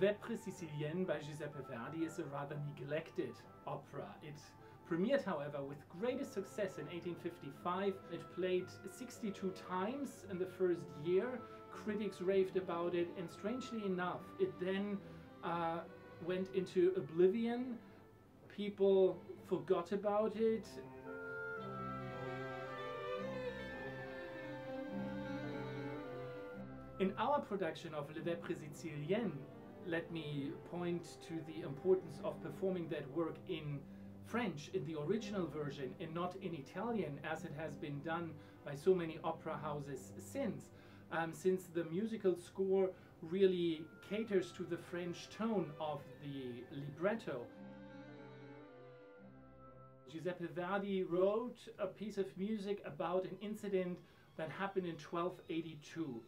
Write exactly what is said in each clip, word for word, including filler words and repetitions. Vêpres siciliennes by Giuseppe Verdi is a rather neglected opera. It premiered, however, with greatest success in eighteen fifty-five. It played sixty-two times in the first year. Critics raved about it, and strangely enough, it then uh, went into oblivion. People forgot about it. In our production of Les Vêpres siciliennes, let me point to the importance of performing that work in French, in the original version, and not in Italian, as it has been done by so many opera houses since. Um, since the musical score really caters to the French tone of the libretto. Giuseppe Verdi wrote a piece of music about an incident that happened in twelve eighty-two.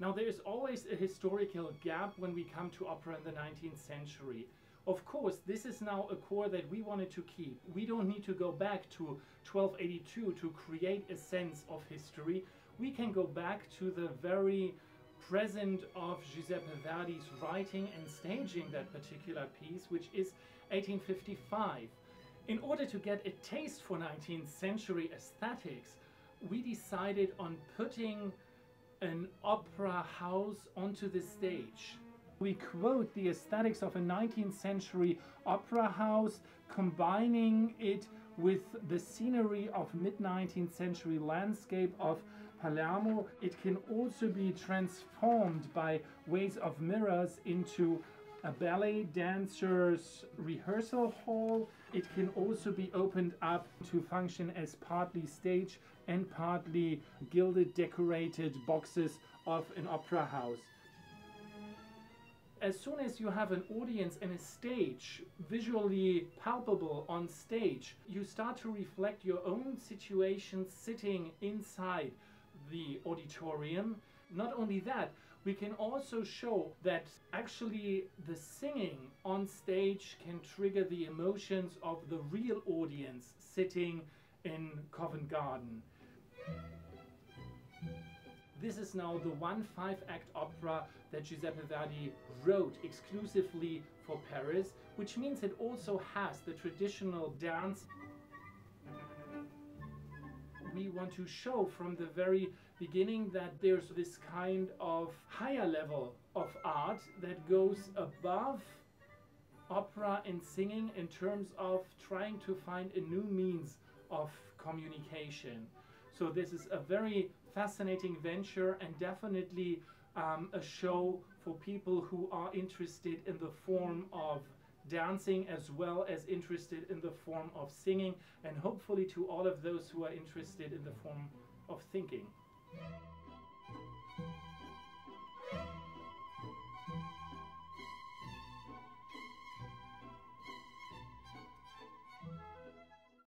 Now, there is always a historical gap when we come to opera in the nineteenth century. Of course, this is now a core that we wanted to keep. We don't need to go back to twelve eighty-two to create a sense of history. We can go back to the very present of Giuseppe Verdi's writing and staging that particular piece, which is eighteen fifty-five. In order to get a taste for nineteenth century aesthetics, we decided on putting an opera house onto the stage. We quote the aesthetics of a nineteenth century opera house, combining it with the scenery of mid-nineteenth century landscape of Palermo. It can also be transformed by ways of mirrors into a ballet dancer's rehearsal hall. It can also be opened up to function as partly stage and partly gilded decorated boxes of an opera house. As soon as you have an audience and a stage, visually palpable on stage, you start to reflect your own situation sitting inside the auditorium. Not only that, we can also show that actually the singing on stage can trigger the emotions of the real audience sitting in Covent Garden. This is now the one five-act opera that Giuseppe Verdi wrote exclusively for Paris, which means it also has the traditional dance. We want to show from the very beginning that there's this kind of higher level of art that goes above opera and singing in terms of trying to find a new means of communication. So this is a very fascinating venture, and definitely um, a show for people who are interested in the form of dancing as well as interested in the form of singing, and hopefully to all of those who are interested in the form of thinking.